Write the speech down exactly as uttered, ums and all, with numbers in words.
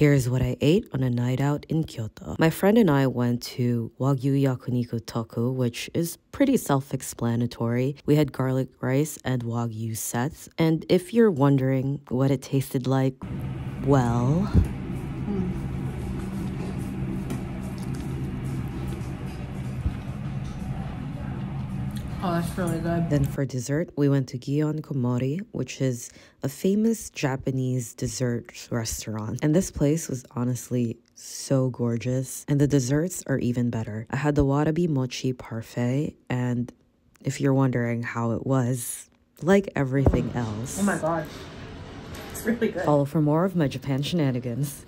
Here's what I ate on a night out in Kyoto. My friend and I went to Wagyu Yakuniku Toku, which is pretty self-explanatory. We had garlic rice and Wagyu sets, and if you're wondering what it tasted like, well... Oh, that's really good. Then for dessert, we went to Gion Komori, which is a famous Japanese dessert restaurant. And this place was honestly so gorgeous. And the desserts are even better. I had the Warabi Mochi Parfait. And if you're wondering how it was, like everything else. Oh my God. It's really good. Follow for more of my Japan shenanigans.